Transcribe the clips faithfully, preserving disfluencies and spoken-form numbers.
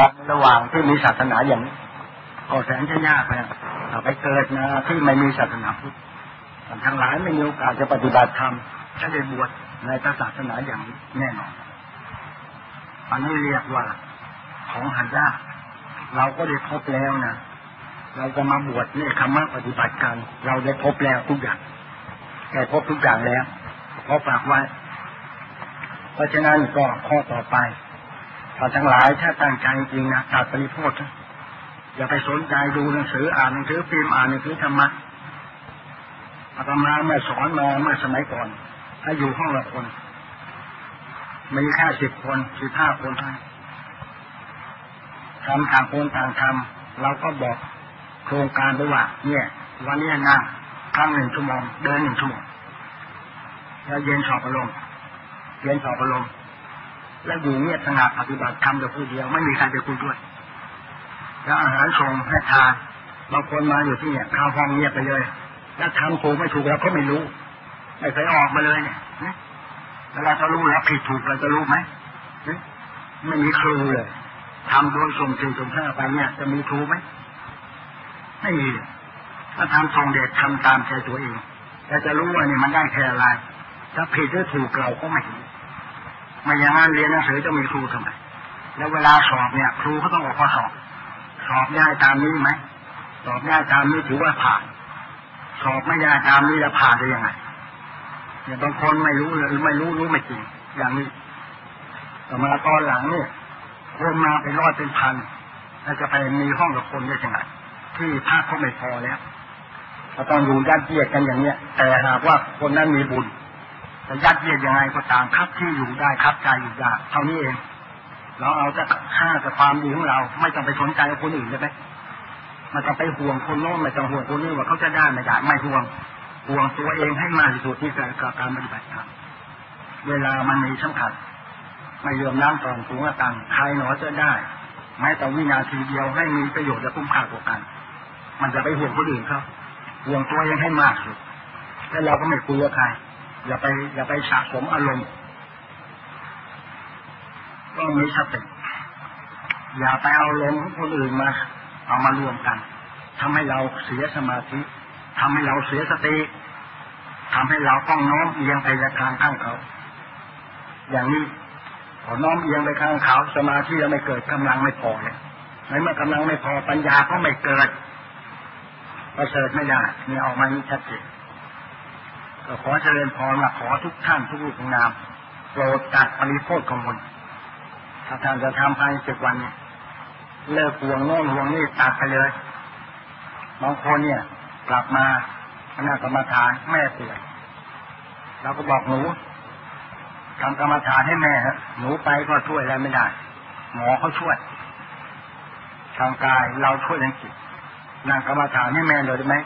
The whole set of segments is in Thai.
มาในระหว่างที่มีศาสนาอย่างนี้ก็แสนจะยากนะถ้าไปเกิดนะที่ไม่มีศาสนาพุทธทั้งหลายไม่มีโอกาสจะปฏิบัติธรรมจะได้บวชในศาสนาอย่างนี้แน่นอนอันนี้เรียกว่าของหายากเราก็ได้พบแล้วนะเราจะมาบวชในคำว่าปฏิบัติกันเราได้พบแล้วทุกอย่างได้พบทุกอย่างแล้วขอฝากไว้เพราะฉะนั้นก็ข้อต่อไปถ้าทั้งหลายถ้าตั้งใจจริงนะตัดปริโภคอย่าไปสนใจดูหนังสืออ่านหนังสือพิมพ์อ่านหนังสือธรรมะอาตมาเมื่อสอนมาเมื่อสมัยก่อนถ้าอยู่ห้องละคนมีแค่สิบคนสิบห้าคนเท่านั้นทำต่างคนต่างทำเราก็บอกโครงการไปว่าเนี่ยวันนี้นั่งตั้งหนึ่งชั่วโมงเดินหนึ่งชั่วโมงแล้วเย็นสอบอารมณ์เย็นสอบอารมณ์แล้วอยู่เงียบสงบปฏิบัติทำแต่ผู้เดียวไม่มีใครไปคุยด้วยแล้วอาหารส่งให้ทานบางคนมาอยู่ที่เนี่ยเข้าห้องเงียบไปเลยแล้วทำถูกไม่ถูกเราก็ไม่รู้ไม่เคยออกมาเลยเนี่ยแล้วเราจะรู้แล้วผิดถูกเราจะรู้ไหมไม่มีครูเลยทำโดยส่งสี่ส่งห้าไปเนี่ยจะมีครูไหมไม่มีถ้าทำส่งเด็กทำตามใจตัวเองเราจะรู้ว่าเนี่ยมันได้แค่อะไรถ้าผิดหรือถูกเราก็ไม่รู้ไม่อย่างนั้นเรียนหนังสือจะมีครูทำไมแล้วเวลาสอบเนี่ยครูก็ต้องออกข้อสอบสอบได้ตามนี้ไหมสอบได้ตามนี้ถือว่าผ่านสอบไม่ได้ตามนี้แล้วผ่านได้ยังไงเนี่ยบางคนไม่รู้เลยไม่รู้รู้ไม่จริงอย่างนี้แต่มาตอนหลังเนี่ยคนมาเป็นร้อยเป็นพันแล้วจะไปมีห้องกับคนได้ยังไงที่ภาคเขาไม่พอแล้วเราต้องอยู่ยัดเยียดกันอย่างเนี้ยแต่หากว่าคนนั้นมีบุญจะยัดเยียดยังไงก็ตามครับที่อยู่ได้ครับใจอยู่ได้เท่านี้เองเราเอาแต่ค่าแต่ความดีของเราไม่ต้องไปสนใจคนอื่นเลยไหมมันจะไปห่วงคนโน้นไม่ต้องห่วงคนนี้ว่าเขาจะได้ไม่ได้ไม่ห่วงห่วงตัวเองให้มากที่สุดที่จะกระทำปฏิบัติธรรมเวลามันมีสำคัญไม่ยอมน้ำตอนสูงต่างใครหนอจะได้แม้แต่วินาทีเดียวให้มีประโยชน์และคุ้มค่ากว่ากันมันจะไปห่วงคนอื่นเขาห่วงตัวเองให้มากสุดแล้วเราก็ไม่คุยกับใครอย่าไปอย่าไปสะสมอารมณ์ต้องมีสติอย่าไปเอาอารมณ์ของคนอื่นมาเอามารวมกันทำให้เราเสียสมาธิทำให้เราเสียสติทำให้เราต้องน้อมเอียงไปทางข้างเขาอย่างนี้พอน้อมเอียงไปข้างเขาสมาธิยังไม่เกิดกำลังไม่พอเนี่ยในเมื่อกำลังไม่พอปัญญาก็ไม่เกิดประเสริฐไม่ได้เนี่ยออกมานี้ชัดเจนก็ขอเจริญพรและขอทุกท่านทุกรูปทุกนามโปรดตัดปริโภคของมนถ้าท่านจะทำภายในเจ็ดวันเนี่ยเลิกห่วงโน่นห่วงนี่ตัดไปเลยบางคนเนี่ยกลับมาหน้ากรรมฐานแม่ป่วยเราก็บอกหนูทำกรรมฐานให้แม่ฮะหนูไปก็ช่วยอะไรไม่ได้หมอเขาช่วยทางกายเราช่วยทางจิตนั่งกรรมฐานให้แม่เลยได้ไหม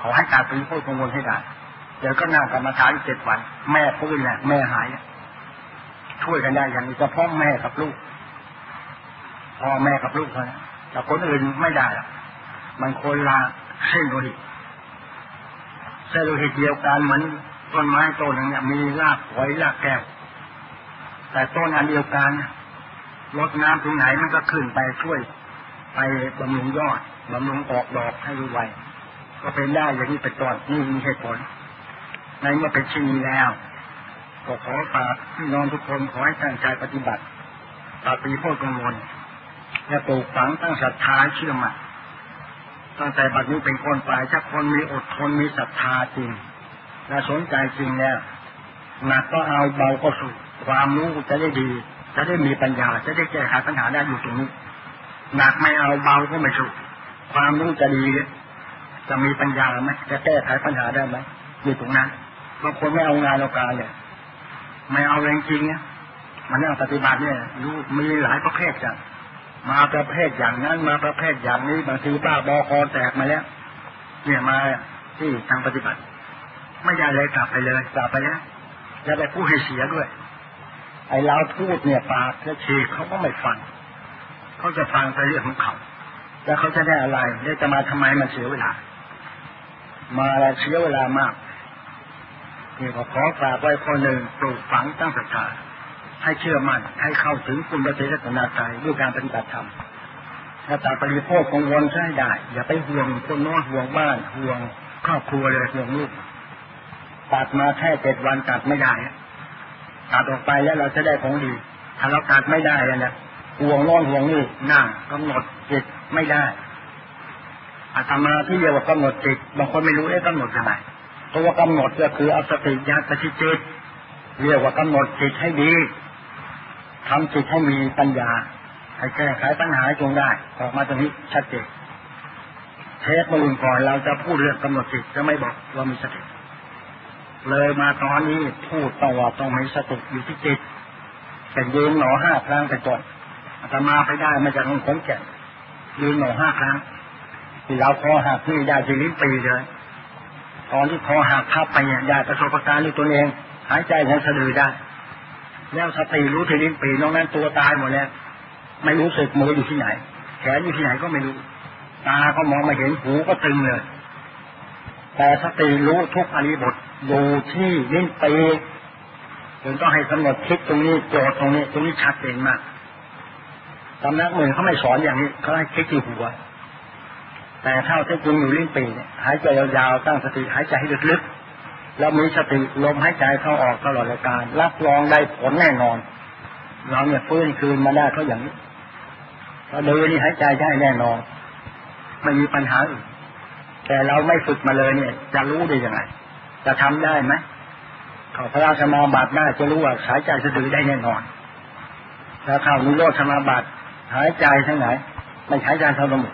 ขอให้การเป็นผู้กังวลให้ได้เดี๋ยวก็นั่งกรรมฐานอีกเจ็ดวันแม่ฟื้นแล้วแม่หายช่วยกันได้อย่างนี้จะพ่อแม่กับลูกพ่อแม่กับลูกเท่านั้นแต่คนอื่นไม่ได้มันคนละเส้นโลหิตเส้นโลหิตเดียวกันเหมือนต้นไม้ต้นหนึ่งเนี่ยมีรากไว้รากแก้วแต่ต้นอันเดียวกันลดน้ำตรงไหนมันก็ขึ้นไปช่วยไปบำรุงยอดบำรุงออกดอกให้ไวก็เป็นได้อย่างนี้เป็นต้นนี่มีเหตุผลในเมื่อเป็นเช่นนี้แล้วก็ขอฝากพี่น้องทุกคนขอให้ตั้งใจปฏิบัติตัดปริโภคกังวลและปลูกฝังตั้งศรัทธาเชื่อมั่นตั้งแต่บัดนี้เป็นคนไปถ้าคนมีอดทนมีศรัทธาจริงและสนใจจริงแล้วหนักก็เอาเบาก็สุดความรู้จะได้ดีจะได้มีปัญญาจะได้แก้ไขปัญหาได้อยู่ตรงนี้หนักไม่เอาเบาก็ไม่สุดความรู้จะดีจะมีปัญญาไหมจะแก้ไขปัญหาได้ไหมอยู่ตรงนั้นบางคนไม่เอางานเอาการเลยไม่เอาแรงจริงเนี่ยมันไม่เอาปฏิบัติเนี่ยรู้มีหลายประเภทจังมาประเภทอย่างนั้นมาประเภทอย่างนี้บางทีบ้าบอคอแตกมาแล้วเนี่ยมาที่ทางปฏิบัติไม่ได้เลยกลับไปเลยกลับไปแล้วจะไปพูดให้เสียด้วยไอ้เราพูดเนี่ยปากจะฉีกเขาก็ไม่ฟังเขาจะฟังไปเรื่องของเขาแล้วเขาจะได้อะไรแล้วจะมาทำไมมันเสียเวลามาอะไรเสียเวลามากนี่ขอขอฝากไว้ข้อหนึ่งปลูกฝังตั้งศรัทธาให้เชื่อมั่นให้เข้าถึงคุณพระศรีรัตนตรัยด้วยการปฏิบัติธรรม ถ้าจะบริโภคกังวลใช่ได้อย่าไปห่วงคนนอกห่วงบ้านห่วงครอบครัวเลยห่วงลูกตัดมาแค่เจ็ดวันตัดไม่ได้ตัดออกไปแล้วเราจะได้ของดีถ้าเราตัดไม่ได้แล้วเนี่ยห่วงน้องห่วงนี่นั่งกำหนดจิตไม่ได้อาตมาที่เรียกว่ากำหนดจิตบางคนไม่รู้เอ๊ะกำหนดยังไงเพราะว่ากำหนดก็คือเอาสติญาณจิตเรียกว่ากำหนดจิตให้ดีทำจิตให้มีปัญญาให้แก้ไขปัญหาจงได้ออกมาตรงนี้ชัดเจนเทปมาลุนก่อนเราจะพูดเรื่องกำหนดจิตจะไม่บอกว่ามีสติเลยมาตอนนี้พูดต่อต้องมีสติอยู่ที่จิตเป็นยืนหนอห้าครั้งแต่ก่อนอาตมาไปได้มาจากองค์สมเด็จยืนหนอห้าครั้งที่เราคอหักที่ยาจีริปีเลยตอนที่คอหักทับไปเนี่ยยาประสบการณ์ด้วยตัวเองหายใจยังสะดือได้แล้วสติรู้ที่ลิ้นปีน้องนั้นตัวตายหมดแล้วไม่รู้สึกมืออยู่ที่ไหนแขนอยู่ที่ไหนก็ไม่รู้ตาก็มองไม่เห็นหูก็ตึงเลยแต่สติรู้ทุกอริบทอยู่ที่ลิ้นปีผมต้องให้กำหนดคิดตรงนี้โจทย์ตรงนี้ตรงนี้ชัดเจนมากตำนักหนึ่งเขาไม่สอนอย่างนี้เขาให้คิดที่หัวแต่เท่าที่จริงอยู่ลิ้นปีเนี่ยหายใจยาวๆตั้งสติหายใจให้ลึกๆแล้วมีสติลมหายใจเข้าออกตลอดระยะการรับรองได้ผลแน่นอนเราเนี่ยฟื้นคืนมาได้เพราะอย่างนี้เราเดินนี่หายใจได้แน่นอนไม่มีปัญหาอื่นแต่เราไม่ฝึกมาเลยเนี่ยจะรู้ได้ยังไงจะทำได้ไหมเข้าพระราชสมาบัติได้จะรู้ว่าหายใจสะดือได้แน่นอนแล้วเข้านิโรธสมาบัติหายใจทางไหนไม่หายใจทางลม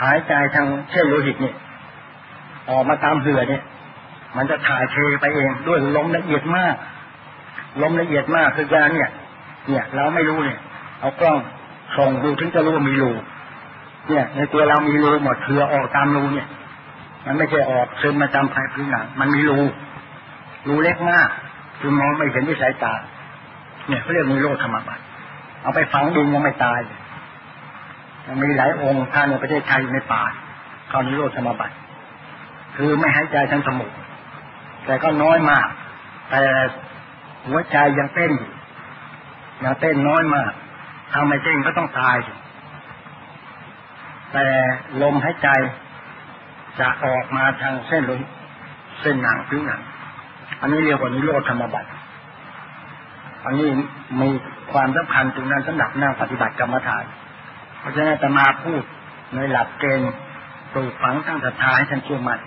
หายใจทางเส้นโลหิตเนี่ยออกมาตามเหือดเนี่ยมันจะถ่ายเทไปเองด้วยลมละเอียดมากลมละเอียดมากคือยาเนี่ยเนี่ยเราไม่รู้เนี่ยเอากล้องส่องดูถึงจะรู้ว่ามีรูเนี่ยในตัวเรามีรูหมดเถื่อออกตามรูเนี่ยมันไม่ใช่ออกซึมมาตามภายผิวหนังมันมีรูรูเล็กมากคือมองไม่เห็นด้วยสายตาเนี่ยเขาเรียกนิโรธธรรมบัตรเอาไปฝังดินยังไม่ตายมีหลายองค์ท่านในประเทศไทยในป่าเขานิโรธสมาบัติคือไม่หายใจทางจมูกแต่ก็น้อยมากแต่หัวใจยังเต้นอยู่ยังเต้นน้อยมากทำไม่เต้นก็ต้องตายแต่ลมหายใจจะออกมาทางเส้นลมเส้นหนังผิวหนังอันนี้เรียกว่านิโรธสมาบัติอันนี้มีความสำคัญตรงนั้นสำหรับนั่งปฏิบัติกรรมฐานเพราะฉะนั้นจะมาพูดในหลักเกณฑ์ปลูกฝังตั้งศรัทธาให้ท่านเชื่อมั่น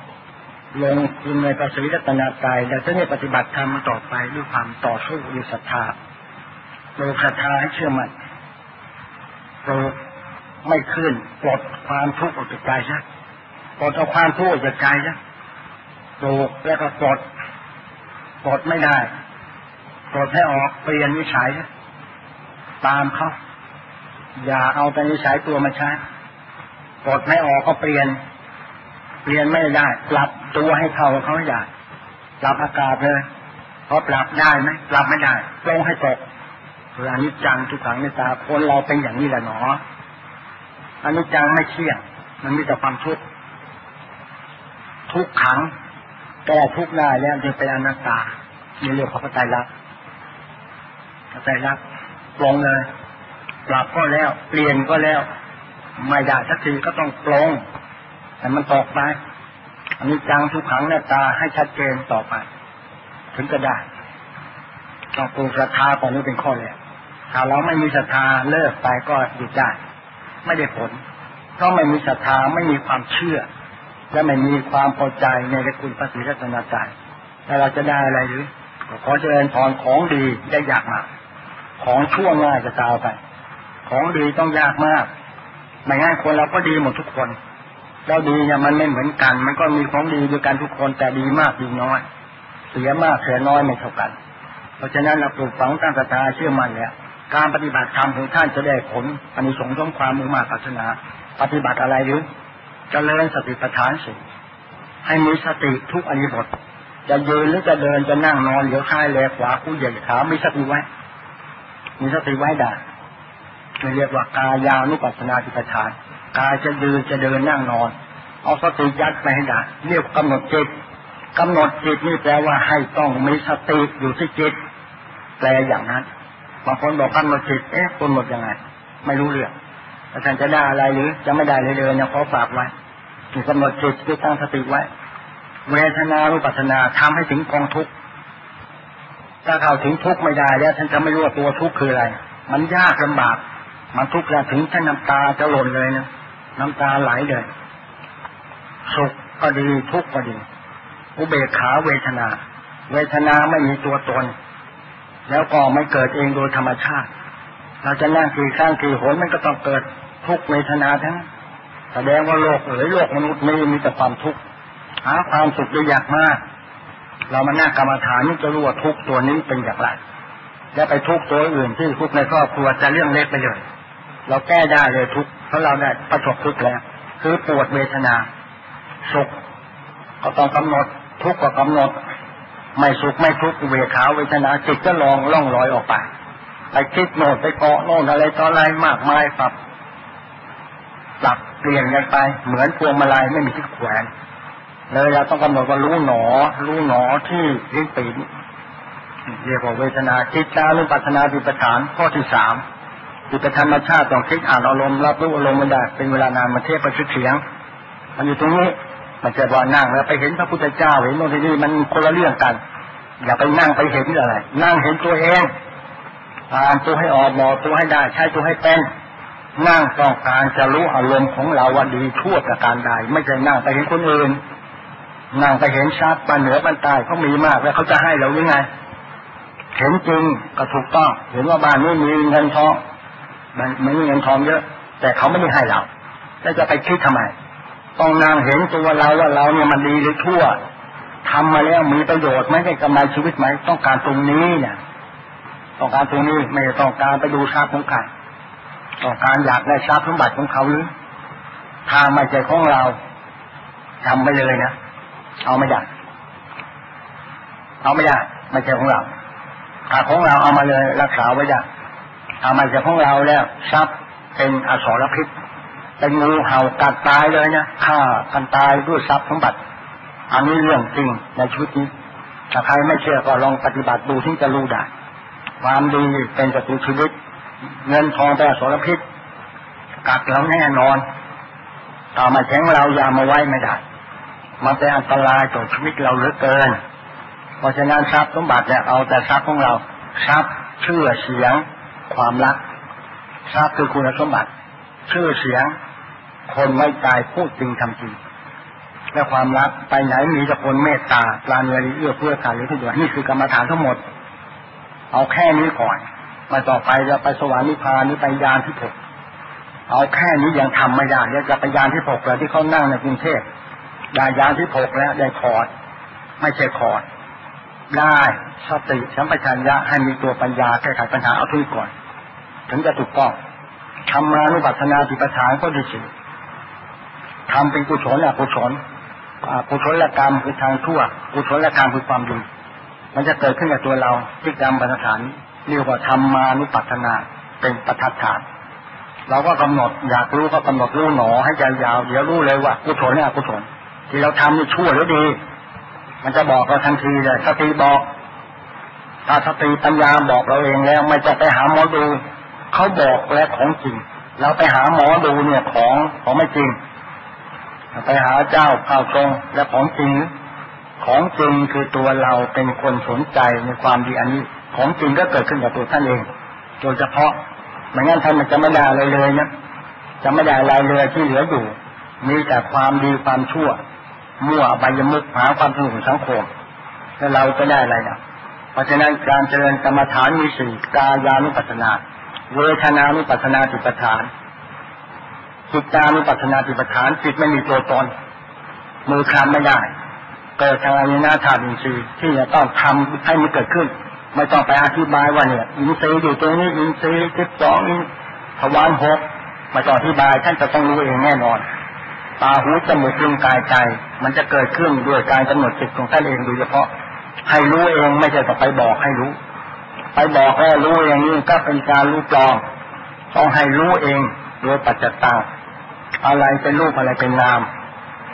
ลงทุนในพระศรีรัตนตรัยและจะได้ปฏิบัติธรรมมาต่อไปด้วยความต่อสู้ด้วยศรัทธาปลูกศรัทธาให้เชื่อมั่นปลูกไม่ขึ้นปลดความทุกข์ออกจากใจซะปลดเอาความทุกข์ออกจากใจซะปลูกแล้วก็ปลดปลดไม่ได้ปลดให้ออกเปลี่ยนวิสัยซะตามเขาอย่าเอาแต่นิสัยตัวมาใช้ปลดไม่ออกก็เปลี่ยนเปลี่ยนไม่ได้ปรับตัวให้เข้ากับเขาอย่าปรับอากาศเลยเพราะปรับได้ไหมปรับไม่ได้ลงให้ตกคืออนิจจังทุกขังอนัตตาคนเราเป็นอย่างนี้แหละหนออนิจจังไม่เที่ยงมันมีแต่ความทุกข์ทุกขังแก้ทุกข์ได้แล้วจะเป็นอนัตตาในเรื่องของพระไตรลักษณ์พระไตรลักษณ์ลงเลยปรับก็แล้วเปลี่ยนก็แล้วไม่ได้สักทีก็ต้องปลงแต่มันตกไปอันนี้จังทุกขังหน้าตาให้ชัดเจนต่อไปถึงจะได้ต้องปรุงศรัทธาตอนนี้เป็นข้อแรกถ้าเราไม่มีศรัทธาเลิกไปก็หยุดได้ไม่ได้ผลก็ไม่มีศรัทธาไม่มีความเชื่อและไม่มีความพอใจในพระคุณพระศรีรัตนตรัยแล้วเราจะได้อะไรหรือขอเจริญพรของดีได้ยากมากของชั่วง่ายจะตายไปของดีต้องยากมากไม่ง่ายคนเราก็ดีหมดทุกคนแล้วดีเนี่ยมันไม่เหมือนกันมันก็มีของดีด้วยกันทุกคนแต่ดีมากดีน้อยเสียมากเสียน้อยไม่เท่ากันเพราะฉะนั้นเราปลูกฝังตั้งศรัทธาเชื่อมั่นเนี่ยการปฏิบัติธรรมของท่านจะได้ผลอานิสงส์ของความมุ่งมั่นศาสนาปฏิบัติอะไรหรือเจริญสติปัฏฐานสี่ให้มีสติทุกอริบทจะยืนหรือจะเดินจะนั่งนอนเหลียวซ้ายแลขวาคู่เหยียดขามีสติไว้มีสติไว้ได้เรียกว่ากายานุปัสสนาสติปัฏฐานกายจะยืนจะเดินนั่งนอนเอาสติยัดไปให้ได้เรียกกำหนดจิตกำหนดจิตนี่แปลว่าให้ต้องมีสติอยู่ที่จิตแปลอย่างนั้นบางคนบอกกำหนดจิตเอ๊ะกำหนดยังไงไม่รู้เรื่อง อาจารย์จะได้อะไรหรือจะไม่ได้เลยเลยเนี่ยขอฝากไว้กำหนดจิตตั้งสติไว้เวทนานุปัสสนาทำให้ถึงกองทุกข์ถ้าเข้าถึงทุกข์ไม่ได้แล้วท่านจะไม่รู้ว่าตัวทุกข์คืออะไรมันยากลำบากมันทุกข์แล้วถึงท่านน้ำตาจะหล่นเลยนะน้ำตาไหลเลยสุขก็ดีทุกข์ก็ดีอุเบกขาเวทนาเวทนาไม่มีตัวตนแล้วก็ไม่เกิดเองโดยธรรมชาติเราจะนั่งกี่ครั้งกี่หนมันก็ต้องเกิดทุกข์เวทนาทั้งแสดงว่าโลกหรือโลกมนุษย์นี้มีแต่ความทุกข์หาความสุขได้ยากมากเรามานั่งกรรมฐานนี่จะรู้ว่าทุกข์ตัวนี้เป็นอย่างไรและไปทุกข์ตัวอื่นที่ทุกข์ในครอบครัวจะเรื่องเล็กไปเลยเราแก้ได้เลยทุกข์เพราะเราได้ประสบทุกข์แล้วคือปวดเวทนาสุขก็ต้องกำหนดทุกข์ก็กำหนดไม่สุขไม่ทุกข์เวขาเวทนาจิตก็ลองล่องลอยออกไปไปคิดโน่นไปเกาะโน่นอะไรต่ออะไรมากมายปรับปรับเปลี่ยนกันไปเหมือนพวงมาลัยไม่มีที่แขวนเลยเราต้องกำหนดว่ารู้หนอรู้หนอที่ลิ้นปีเรียกว่าเวทนาจิตตานุปัสสนาติปฐานข้อที่สามติปฐานธรรมชาติต้องคิดอ่านอารมณ์รับรู้อารมณ์มันได้เป็นเวลานานมาเทศประชุมเสียงมันอยู่ตรงนี้มันจะว่านั่งแล้วไปเห็นพระพุทธเจ้าเห็นโน่นที่นี่มันคนละเรื่องกันอย่าไปนั่งไปเห็นอะไรนั่งเห็นตัวเองอ่านตัวให้ออกหมอตัวให้ได้ใช้ตัวให้เป็นนั่งต้องการจะรู้อารมณ์ของเราว่าดีชั่วประการใดไม่ใช่นั่งไปเห็นคนอื่นนั่งไปเห็นชาติมาเหนือมันตายเขามีมากแล้วเขาจะให้เราหรือไงเห็นจริงก็ถูกต้องเห็นว่าบ้านนี้มีเงินทองมันไม่มีเงินทองเยอะแต่เขาไม่ได้ให้เราแล้วจะไปคิดทำไมต้องนั่งเห็นตัวเราว่าเราเนี่ยมันดีหรือชั่วทำมาแล้วมีประโยชน์ไหมได้กำไรชีวิตไหมต้องการตรงนี้เนี่ยต้องการตรงนี้ไม่ต้องการไปดูชาติของใครต้องการอยากได้ทรัพย์สมบัติของเขาหรือทางไม่ใช่ของเราทำไปเลยนะเอาไม่ได้เอาไม่ได้ไม่ใช่ของเราถ้าของเราเอามาเลยรักษาไว้ได้เอามาจากของเราแล้วทรัพย์เป็นอสรพิษเป็นงูเห่ากัดตายเลยนะฆ่ากันตายด้วยทรัพย์สมบัติอันนี้เรื่องจริงในชีวิตนี้ถ้าใครไม่เชื่อก็ลองปฏิบัติดูถึงจะรู้ได้ความดีเป็นศัตรูชีวิตเงินทองแต่สารพิษกัดเราแน่นอนต่อมาแข็งเรายามาไว้ไม่ได้มันเป็นอันตรายต่อชีวิตเราเหลือเกินเพราะฉะนั้นทรัพย์สมบัติเนี่ยเอาแต่ทรัพย์ของเราทรัพย์ชื่อเสียงความรักทรัพย์คือคุณสมบัติชื่อเสียงคนไว้ใจพูดจริงทำจริงและความรักไปไหนมีแต่คนเมตตาปราณีเอื้อเฟื้อกันหรือที่อยู่นี่คือกรรมฐานทั้งหมดเอาแค่นี้ก่อนมาต่อไปจะไปสวรรค์นิพพานหรือไปยานที่หกเอาแค่นี้ยังทำไม่ได้เดี๋ยวจะไปยานที่หกแล้วที่เขานั่งในกรุงเทพได้ยานที่หกแล้วได้คอร์ดไม่ใช่คอร์ดได้สติสัมปชัญญะให้มีตัวปัญญาแก้ไขปัญหาเอาทุกก่อนถึงจะถูกต้องธรรมานุปัสสนาติปัฏฐานก็ดีสิทำเป็นกุศลอกุศลอกุศลกรรมคือทางทั่วกุศลกรรมคือความดีมันจะเกิดขึ้นกับตัวเราที่กรรมปัญหาเรียกว่าธรรมานุปัสสนาเป็นประทัดฐานเราก็กำหนดอยากรู้ก็กำหนดรู้หนอให้ใจยาวเดี๋ยวรู้เลยว่ากุศลเนี่ยอกุศลที่เราทำนี่ชั่วหรือดีมันจะบอกเราทันทีเลยสติบอกถ้าสติปัญญาบอกเราเองแล้วไม่จะไปหาหมอดูเขาบอกแล้วของจริงเราไปหาหมอดูเนี่ยของของไม่จริงไปหาเจ้าข่าวตรงและของจริงของจริงคือตัวเราเป็นคนสนใจในความดีอันนี้ของจริงก็เกิดขึ้นกับตัวท่านเองโดยเฉพาะไม่งั้นท่านมันจะไม่ได้อะไรเลยนะจะไม่ได้อะไรเลยที่เหลืออยู่มีแต่ความดีความชั่วมั่วอบายมุขหาความสนุกสังคมแล้วเราจะได้อะไรนะเพราะฉะนั้นการเจริญกรรมฐานมีสี่กายานุปัสสนาเวทนานุปัสสนาติปัฏฐานจิตตานุปัสสนาติปัฏฐานจิตไม่มีตัวตนมือคลำไม่ได้เกิดทางอายนะธาตุอินทรีย์ที่จะต้องทำให้มันเกิดขึ้นไม่ต้องไปอธิบายว่าเนี่ยอินทรีย์อยู่ตรงนี้อินทรีย์สิบสองทวารหกไม่ต้องอธิบายท่านจะต้องรู้เองแน่นอนตาหูจมูกลิ้นกายใจมันจะเกิดขึ้นด้วยการกำหนดจิตของท่านเองโดยเฉพาะให้รู้เองไม่ใช่จะไปบอกให้รู้ไปบอกให้รู้อย่างนี้ก็เป็นการรู้ปลอมต้องให้รู้เองโดยปัจจตังอะไรเป็นรูปอะไรเป็นนาม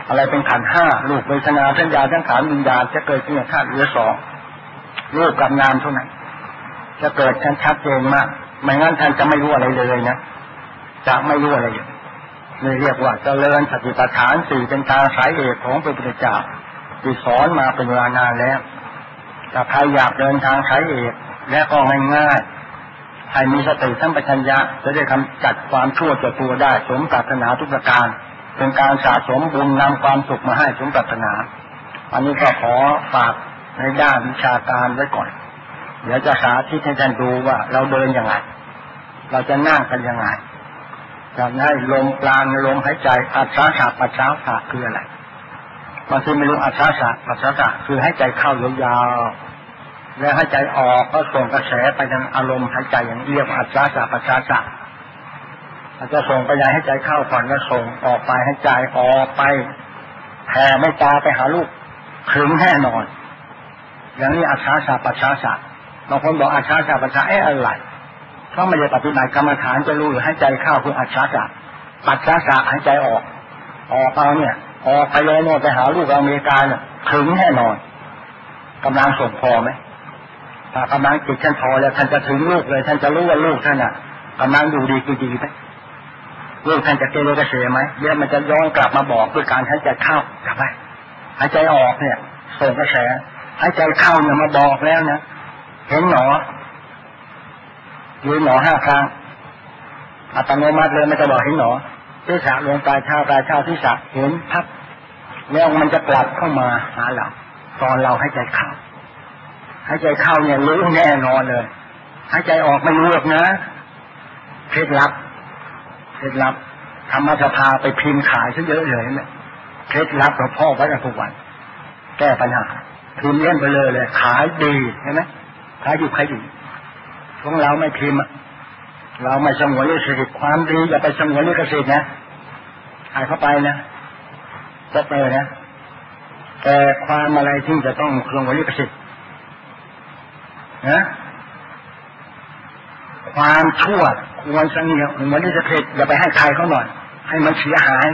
อะไรเป็นขันธ์ห้ารูปเวทนาสัญญาสังขารวิญญาณจะเกิดขึ้นในธาตุเหลือสองรูปกับนามเท่านั้นจะเกิดชัดเจนมากไม่งั้นท่านจะไม่รู้อะไรเลยนะ จะไม่รู้อะไรอยู่นี่เรียกว่าเจริญสติปัฏฐานสี่เป็นทางสายเอกของพระพุทธเจ้าที่สอนมาเป็นเวลานานแล้วถ้าใครอยากเดินทางสายเอกและก็ง่ายๆให้มีสติสัมปชัญญะจะได้กำจัดความชั่วจากตัวได้สมปรารถนาทุกประการเป็นการสะสมบุญนำความสุขมาให้สมปรารถนาอันนี้ก็ขอฝากในด้านวิชาการไว้ก่อนเดี๋ยวจะสาธิตให้ท่านดูว่าเราเดินยังไงเราจะนั่งกันยังไงจะให้ลมปราณลมหายใจอัสสสะปัสสะสะคืออะไรบางทีไม่รู้อัสสสะปัสสะสะคือให้ใจเข้ายาวๆและให้ใจออกก็ส่งกระแสไปยังอารมณ์หายใจอย่างเรียกอัสสสะปัสสะสะอาจจะส่งไปยังให้ใจเข้าก่อนแล้วส่งออกไปให้ใจออกไปแผ่ไม่ตาไปหาลูกถึงแน่นอนอย่างนี้อัสสสะปัสสะสะบางคนบอกอัสสสะปัสสะเอ๊ะอะไรถ้าไม่ได้ปฏิบัติกรรมฐานจะรู้หรือให้ใจเข้าคืออัจฉริยะปัจฉริยะให้ใจออกออกเอาเนี่ยออกไปเลยเนี่ยไปหาลูกอเมริกาเนี่ยถึงแน่นอนกำลังส่งพอไหมถ้ากำลังจิตท่านพอแล้วท่านจะถึงลูกเลยท่านจะรู้ว่าลูกท่านน่ะกำลังอยู่ดีกี่ดีไหมลูกท่านจะเกเรกระเสไหมเดี๋ยวมันจะย้อนกลับมาบอกด้วยการให้ใจเข้าใช่ไหมให้ใจออกเนี่ยส่งกระแสให้ใจเข้าเนี่ยมาบอกแล้วนะเห็นหนอยืนหนอห้าครั้งอัตโนมัติเลยไม่จะบอกเห็นหนอที่สะลงปลายเท้าปลายเท้าที่สะเห็นพับแล้วมันจะกลับเข้ามาหาเราตอนเราให้ใจเข้าให้ใจเข้าเนี่ยรู้แน่นอนเลยให้ใจออกไม่รู้หรอกนะเคล็ดลับเคล็ดลับธรรมสภาไปพิมพ์ขายซะเยอะเลยเนี่ยเคล็ดลับหลวงพ่อวัดอภวันแก้ปัญหาพิมพ์เล่นไปเลยเลยขายดีเห็นไหมขายอยู่ขายอยู่ของเราไม่พิมพ์เราไม่สงวนลิขสิทธิ์ความดีอย่าไปสงวนลิขสิทธิ์นะหายเข้าไปนะตกไปนะแต่ความอะไรที่จะต้องสงวนลิขสิทธิ์นะความชั่วควรสงวนลิขสิทธิ์อย่าไปให้ใครเขาหน่อยให้มันเสียหาย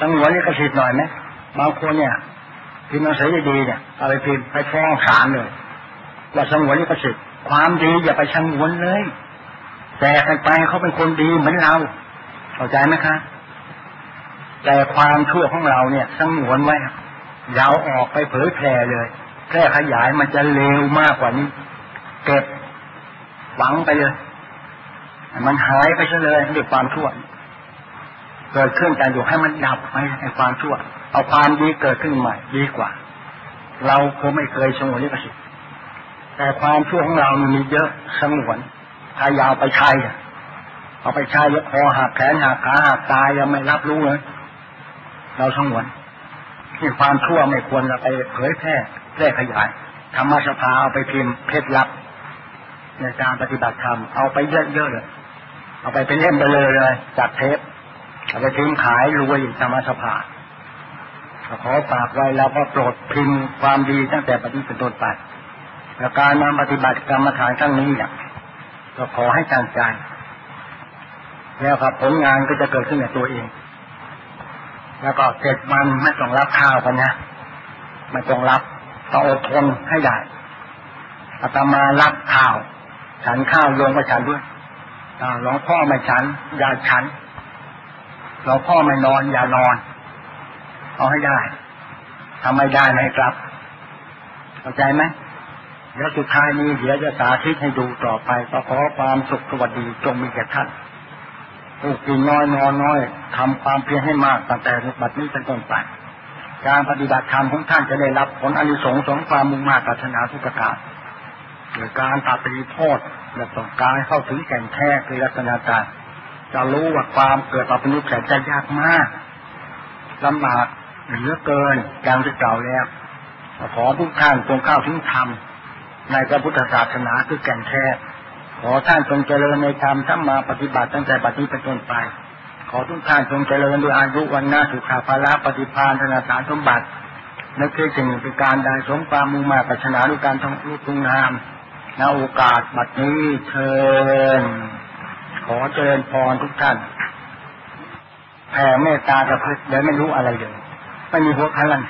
สงวนลิขสิทธิ์หน่อยไหมบางคนเนี่ยพิมพ์หนังสือดีๆเนี่ยเอาไปพิมพ์ไปฟ้องศาลเลยว่าสงวนลิขสิทธิ์ความดีอย่าไปชังวนเลยแต่กันไปเขาเป็นคนดีเหมือนเราเข้าใจไหมคะแต่ความชั่วของเราเนี่ยชังวนไว้ยาวออกไปเผยแพร่เลยแพร่ขยายมันจะเลวมากกว่านี้เก็บหวังไปเลยมันหายไปซะเลยด้วยความชั่วเกิดขึ้นการอยู่ให้มันดับไปไอ้ความชั่วเอาความดีเกิดขึ้นใหม่ดีกว่าเราคงไม่เคยชังวนนี่ประสิทธิ์แต่ความชั่วของเรามันมีเยอะสงวนพายาวไปใช้เอาไปใช้แล้วคอหักแขนหักขาหักตายยังไม่รับรู้เลยเราสงวนที่ความชั่วไม่ควรจะไปเผยแพร่แพร่ขยายธรรมสภาเอาไปพิมพ์เคล็ดลับในการปฏิบัติธรรมเอาไปเยอะๆเลยเอาไปเป็นเล่มไปเลยเลยจากเทปเอาไปพิมพ์ขายรวยอยู่ธรรมสภาขอฝากไว้แล้วก็โปรดพิมพ์ความดีตั้งแต่ปฏิบัติต้นไปและการมาปฏิบัติกรรมฐานครั้งนี้เนี่ยก็ขอให้ตั้งใจแล้วครับผลงานก็จะเกิดขึ้นกับตัวเองแล้วก็เจ็ดวันไม่ต้องรับข้าวกันนะไม่ต้องรับต้องอดทนให้ได้อาตมารับข้าวฉันข้าวลงไปฉันด้วยหลวงพ่อไม่ฉันอย่าฉันหลวงพ่อไม่นอนอย่านอนเอาให้ได้ทำไม่ได้ไม่ครับเข้าใจไหมและสุดท้ายนี้เดี๋ยวจะสาธิตให้ดูต่อไปก็ขอความสุขสวัสดีจงมีแก่ท่านลูกกินน้อยนอนน้อยทำความเพียรให้มากตั้งแต่บัดนี้เป็นต้นไปการปฏิบัติธรรมของท่านจะได้รับผลอานิสงส์สมความมุ่งมั่นปรารถนาทุกประการโดยการตัดปริโภคและต้องการเข้าถึงแก่นแท้คือลักษณะตาจะรู้ว่าความเกิดอภินิหารจะยากมากลำบากเหลือเกินดังที่กล่าวแล้วขอทุกท่านจงเข้าถึงธรรมในพระพุทธศาสนาคือแก่นแท้ขอท่านจงเจริญในธรรมทั้งมาปฏิบัติตั้งแต่บัดนี้เป็นต้นไปขอทุกท่านจงเจริญด้วยอายุวันนาสุขาภาระปฏิภาณธนาสารสมบัติและเคยสิ่งเป็นการได้สมความมุ่งมาปรารถนาด้วยการทำรูปทรงงามณโอกาสบัดนี้เชิญขอเจริญพรทุกท่านแผ่เมตตาจะพึ่งเดี๋ยวไม่รู้อะไรเลยไม่มีหัวขั้นลั่น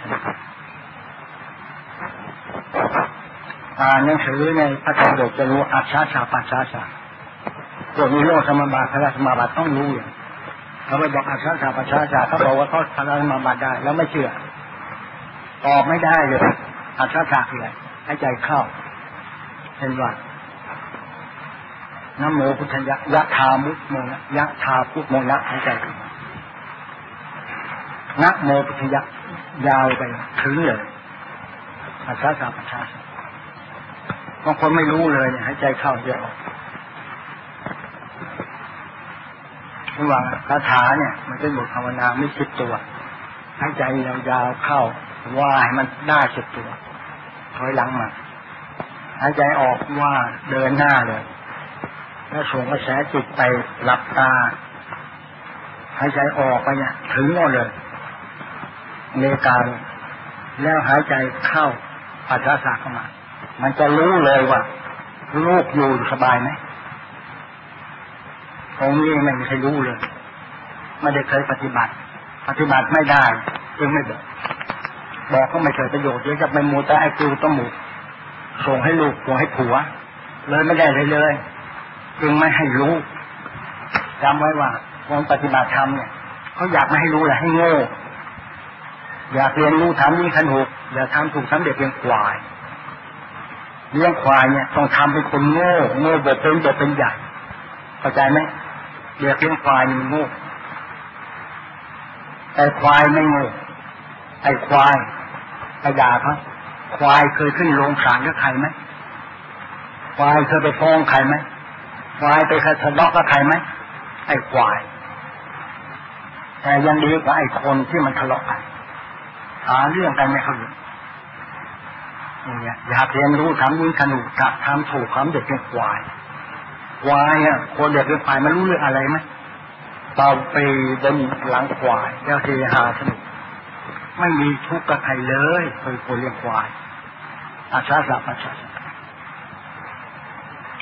อ่านหนังสือในพระไตรปิฎกจะรู้อัจฉริยะปัจฉริยะจ วกนิโรธสมาบัติพละสมาบัติต้องรู้อย่างเขาไปบอกอาชาชาปัชชาชาเขาบอกว่าเขาพละสมาบัติได้แล้วไม่เชื่อตอบไม่ได้เลยอาชาชาคืออะไรให้ใจเข้าเป็นว่าน้ำโมพุทธยักษ์ยักษ์ทามุกโมนะยักษ์ทาพุกโมนะให้ใจขึ้นน้ำโมพุทธยักษ์ยาวไปถึงเลยอาชาชาปัชชาบางคนไม่รู้เลยเนี่ยให้ใจเข้าเยอะระหว่างคาถาเนี่ยมันเป็นบทภาวนาไม่สิบตัวให้ใจยาวๆเข้าว่าให้มันได้สิบตัวถอยหลังมาหายใจออกว่าเดินหน้าเลยแล้วส่งกระแสจิตไปหลับตาหายใจออกไปเนี่ยถึงโน่นเลยเนกาแล้วหายใจเข้าปัสสาวะเข้ามามันจะรู้เลยว่าลูกอยู่สบายไหมตรงนี้ไม่เคยรู้เลยไม่ได้เคยปฏิบัติปฏิบัติไม่ได้จึงไม่บอกบอกก็ไม่เกิดประโยชน์เดี๋ยวจะไปมูแต่ไอ้กูต้องหมูส่งให้ลูกส่งให้ผัวเลยไม่ได้เลยเลยจึงไม่ให้รู้จำไว้ว่าคนปฏิบัติธรรมเนี่ยเขาอยากไม่ให้รู้แหละให้โง่อยากเรียนรู้ทำยิ่งขันหกอย่าทำถูกทำเด็กเลี้ยงควายเลี้ยงควายเนี่ยต้องทำเป็นคนโง่โง่เด็กเป็นเด็กเป็นใหญ่เข้าใจไหมเด็กเลี้ยงควายมันโง่แต่ควายไม่โง่ไอ้ควายไอ้ด่าเขาควายเคยขึ้นโรงศาลกับใครไหมควายเคยไปฟ้องใครไหมควายไปทะเลาะกับใครไหมไอ้ควายแต่ยังดีกว่าไอ้คนที่มันทะเลาะกันหาเรื่องกันไม่เข้าใจเนี่ยอยากเรียนรู้ทำยิ่งขนุนกะทำถูกทำเด็กเป็นควายควายอ่ะคนเด็กเป็นควายมันรู้เรื่องอะไรไหมเราไปเดินหลังควายแล้วเฮฮาสนุกไม่มีทุกข์กับใครเลยเคยคนเลี้ยงควายอาชาสาปัชชา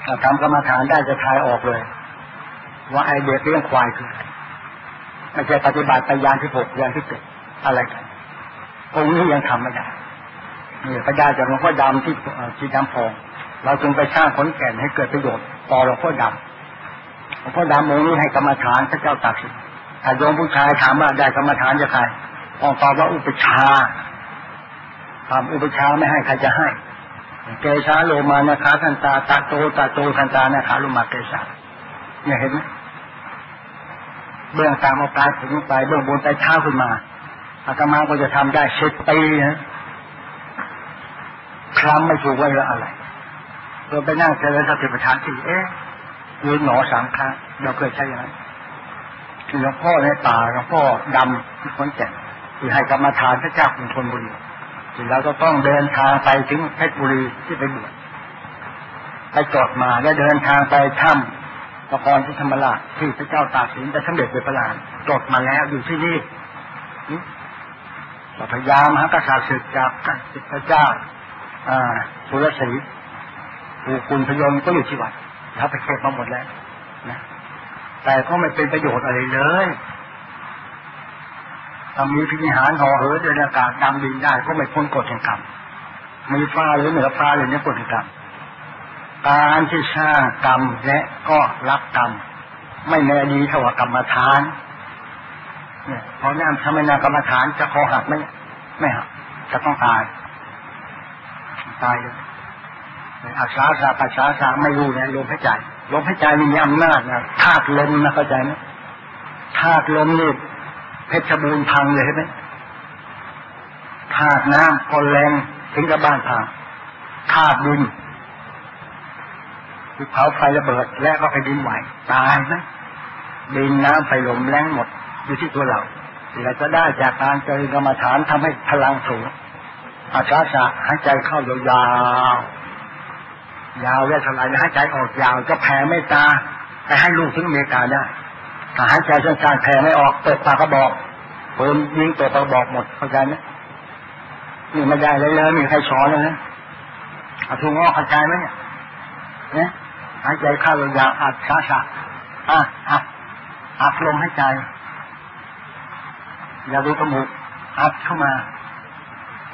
ถ้าทำกรรมฐานได้จะทายออกเลยว่าไอเด็กเลี้ยงควายคือไม่ใช่ปฏิบัติไปยานที่หกยานที่เจ็ดอะไรกันตรงนี้ยังทำไม่ได้เนี่ยพระญาติหลวงพ่อดำที่ที่ดำพองเราจึงไปสร้างขนแก่นให้เกิดประโยชน์ต่อหลวงพ่อดำหลวงพ่อดำองค์นี้ให้กรรมฐานพระเจ้าตากสินถ้าโยมผู้ชายถามว่าได้กรรมฐานจะใครองค์ตอบว่าอุปชาทำอุปชาไม่ให้ใครจะให้เกชาโลมานะคะทันตาตาโตตาโตทันตานะคะโลมาเกชาเนี่ยเห็นไหมเบื้องตามเอาปลายถึงปลายเบื้องบนปลายเท้าขึ้นมาอาตมาก็จะทำได้เช็ดตีนะคล้ำไม่ถูกไว้แล้วอะไรเราไปนั่งเจริญสติปัฏฐานสี่เอ๊ะยืนหนอสามครั้งเราเคยใช่ไหมหลวงพ่อในป่าหลวงพ่อดำที่คนแก่คือให้กรรมฐานพระเจ้าคุณธนบุรีถึงเราจะต้องเดินทางไปถึงเพชรบุรีที่ไปบวชไปจอดมาแล้วเดินทางไปถ้ำประกรที่ธรรมราชที่พระเจ้าตากสินได้สำเร็จเป็นพระราชจอดมาแล้วอยู่ที่นี่พยายามหากษัตริย์ศึกจากพระเจ้าสุรศรีภูคุณพยมก็อยู่ที่วัดถ้าไปเก็บมาหมดแล้วนะแต่ก็ไม่เป็นประโยชน์อะไรเลยถ้ามีพิธีหารหอเหินในอากาศดำดินได้ก็ไม่พ้นกฎแห่งกรรมมีฟ้าหรือเหนือฟ้าหรือเหนือกฎแห่งกรรมการที่สร้างกรรมและก็รับกรรมไม่แน่ดีเท่ากับกรรมฐานเนี่ยเพราะนั่นทำไมนากรรมฐานจะคอหักไม่ไม่หักจะต้องตายตายเลยอาชาสาปัชชาสาไม่รู้นะลมหายใจลมหายใจมีอำนาจนะธาตุลมนะเข้าใจไหมธาตุลมนี่เพชรบูรณ์พังเลยใช่ไหมธาตุน้ำก็แรงถึงกับบ้านพังธาตุดินภูเขาไฟระเบิดและก็ไปดินไหวตายไหมดินน้ำไฟลมแรงหมดอยู่ที่ตัวเราเราจะได้จากการเจริญกรรมฐานทำให้พลังสูงอาชาสะหายใจเข้ายาวยาวยาวและสลายหายใจออกยาวก็แผ่เมตตาไปให้ลูกถึงอเมริกาได้หายใจช่วงการแผ่ไม่ออกเปิดปากกระบอกปืนยิงเปิดปากกระบอกหมดเข้าใจไหมนี่ไม่ได้เลยเลยมีใครสอนเลยนะเอาถุงงอกเข้าใจไหมเนี่ยเนี่ยหายใจเข้ายาวๆอัดช้าๆอ่ะอ่ะอัดลมหายใจอย่าดูจมูกอัดเข้ามา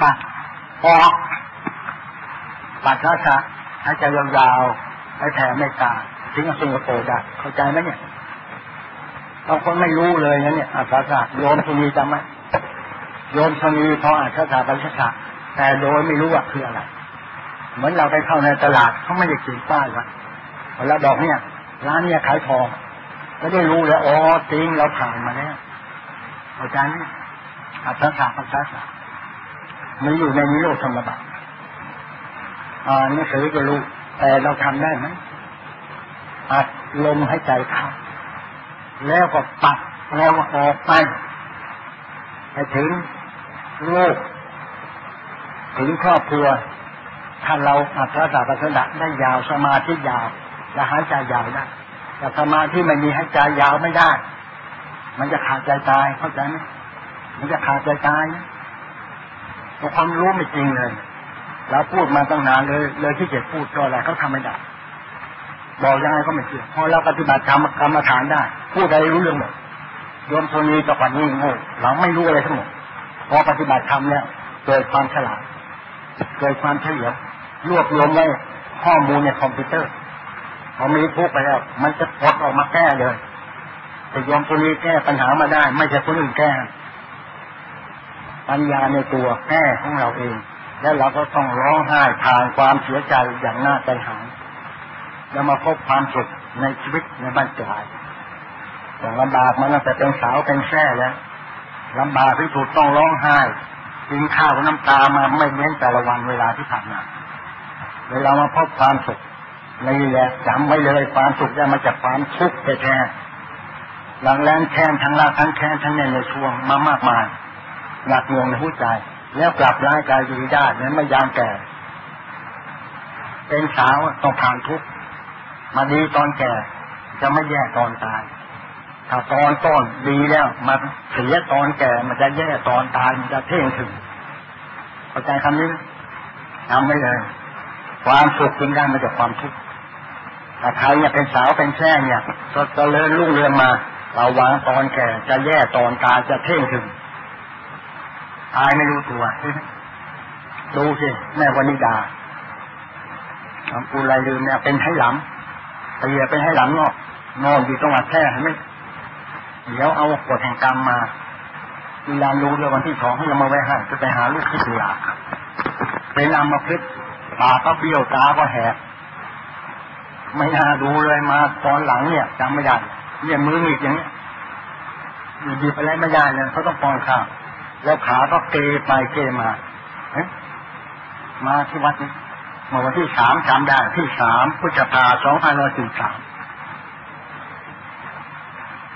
ปัดออกปัดช้าๆหายใจยาวๆไปแผ่เมตตา ถึงสิงคโปร์ได้เข้าใจไหมเนี่ยบางคนไม่รู้เลยนะเนี่ยอัศสะโยมชนีจำไหมโยมชนีเพราะอัศสะปัญชสะแต่โดยไม่รู้ว่าคืออะไรเหมือนเราไปเข้าในตลาดเขาไม่ได้เขียนป้ายว่าแล้วดอกเนี่ยร้านเนี่ยขายทองก็ได้รู้แล้วอ๋อจริงเราผ่านมาแล้วอาจารย์อัศสะปัญชสะมันอยู่ในนิโรธธรรมบัติอ่านี่เคยจะรู้แต่เราทำได้ไหมอัดลมให้ใจเข้าแล้วก็ปัดแล้วก็ออกไปไปถึงโลกถึงครอบครัวถ้าเราอัดรักษาปัสสาวะได้ยาวสมาธิยาวจะหายใจยาวได้แต่สมาธิไม่มีหายใจยาวไม่ได้มันจะขาดใจตายเข้าใจไหมมันจะขาดใจตายแต่ความรู้ไม่จริงเลยเราพูดมาตั้งนานเลยเลยที่เจ็ดพูดก็อะไรเขาทำไม่ได้บอกยังไงก็ไม่เชื่อพอเราปฏิบัติกรรมกรรมฐานได้พูดอะไรรู้เรื่องหมดโยมโทนีกับปัญญีโง่เราไม่รู้อะไรทั้งหมดพอปฏิบัติธรรมแล้วเกิดความฉลาดเกิดความเฉลียวรวบรวมไว้ข้อมูลในคอมพิวเตอร์พอมีพวกไปแล้วมันจะพดออกมาแก้เลยแต่โยมโทนีแก้ปัญหามาได้ไม่ใช่คนอื่นแก้ปัญญาในตัวแก้ของเราเองแล้วเราก็ต้องร้องไห้ทางความเสียใจอย่างน่าใจหายแล้วมาพบความสุขในชีวิตในบ้านปลายต้องลำบากมาตั้งแต่เป็นสาวเป็นแช่แล้วลำบากที่สุดต้องร้องไห้กินข้าวน้ำตามาไม่เว้นแต่ละวันเวลาที่ผ่านมาเวลามาพบความสุขนี่แหละจำไว้เลยความสุขได้มาจากความทุกข์แท้ๆหลังแรงแค้นทั้งรักทั้งแค้นทั้งเนี่ยในช่วงมามากมายหนักหน่วงในหัวใจแล้วกลับร้ายกายดีได้เนี่ยไม่ยามแก่เป็นสาวต้องผ่านทุกข์มาดีตอนแก่จะไม่แย่ตอนตายถ้าตอนต้นดีแล้วมาเสียตอนแก่มันจะแย่ตอนตายมันจะเท่งถึงเข้าใจคำนี้จำไว้เลยความสุขจึงได้มาจากความทุกข์แต่ใครเนี่ยเป็นสาวเป็นแช่เนี่ยจะเจริญรุ่งเรืองมาเราวางตอนแก่จะแย่ตอนตายจะเท่งถึงตายไม่รู้ตัวดูสิแม่วนิดาคำพูดอะไรลืมเนี่ยเป็นให้หลังเตียเป็นให้หลังนอกนอนอยู่จังหวัดแพร่เห็นไหมเดี๋ยวเอากฎแห่งกรรมมาเวลารู้เรื่องวันที่สองให้เรามาไว้ให้จะไปหาลูกที่เสียเป็นอามาพิษปากก็เบี้ยวตาก็แหกไม่น่าดูเลยมาตอนหลังเนี่ยจำไม่ได้เนี่ยมือหงิกอย่างเนี้ยดีไปแล้วไม่ได้เลยเขาต้องปอนข้าวแล้วขาก็เกยไปเกยมามาที่วัดนี้เมื่อวันที่สามจำได้ที่สามพฤษภาสองพันร้อยสิบสาม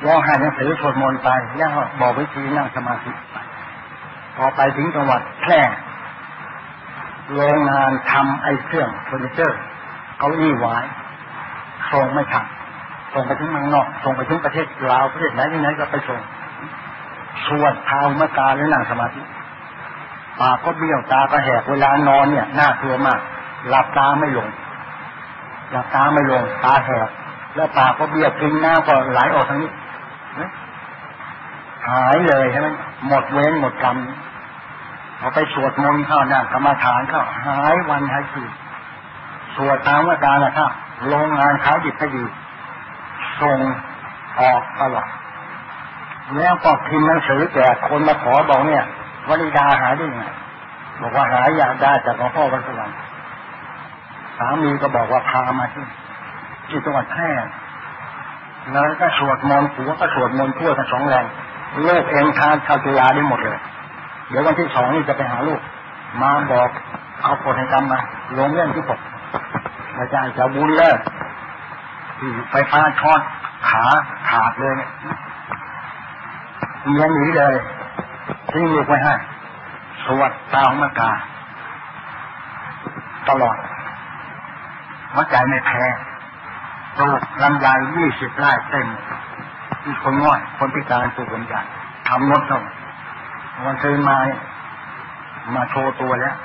ร้องไห้หนังสือสวดมนต์ไปแล้วบอกวิธีนั่งสมาธิพอไปถึงจังหวัดแพร่โรงงานทำไอ้เครื่องเฟอร์นิเจอร์เก้าอี้ไว้ส่งไม่ทันส่งไปถึงเมืองนอกส่งไปถึงประเทศลาวประเทศไหนที่ไหนก็ไปส่งสวดภาวนาการและนั่งสมาธิปากก็เบี้ยวตาก็แหกเวลานอนเนี่ยน่ากลัวมากหลับตาไม่ลงหลับตาไม่ลงตาแหกแล้วปากก็เบี้ยวกินน้ำก็ไหลออกทางนี้หายเลยใช่ไหมหมดเว้นหมดกรรมเอาไปสวดมนต์เข้านั่งกรรมฐานเข้าหายวันหายคืนสวดตามว่าการนะครับโรงงานขายดิบขายดีส่งออกตลอดแล้วก็พิมพ์หนังสือแจกคนมาขอบอกเนี่ยวนิดาหายได้ไงบอกว่าหายอยากได้จากหลวงพ่อวัดสว่างสามีก็บอกว่าพามาที่ที่จังหวัดแพร่แล้วก็สวดมนต์ผัวก็สวดมนต์ทั่วทั้งสองแรงเลิกเองทานชาวจุฬาได้หมดเลยเดี๋ยววันที่สองนี่จะไปหาลูกมาบอกเอาผลแห่งกรรมมาลงเรื่องที่ปกอาจารย์จะบุญเลิกไฟฟ้าช็อตขาขาดเลยเนี่ยเมียหนีเลยทิ้งลูกไว้ให้สวดตาของมากาตลอดหัวใจไม่แพ้ปลูกลำไยยี่สิบไร่เต็มมีคนง่อยคนพิการปลูกลำไยทำนดต้องวันซื้อมามาโชว์ตัวแล้ว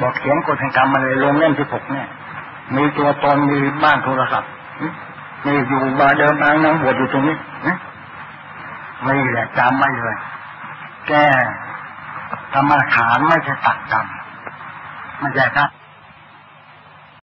บอกเขียนกฎแห่งกรรมมาเลยลงเล่มที่หกเนี่ยมีตัวตนมีบ้านโทรศัพท์มีอยู่บ้านเดิมทางน้ำบวชอยู่ตรงนี้ไม่แหละจำไม่เลยแก้ธรรมฐานไม่ใช่ตักกรรมไม่ใช่ครับ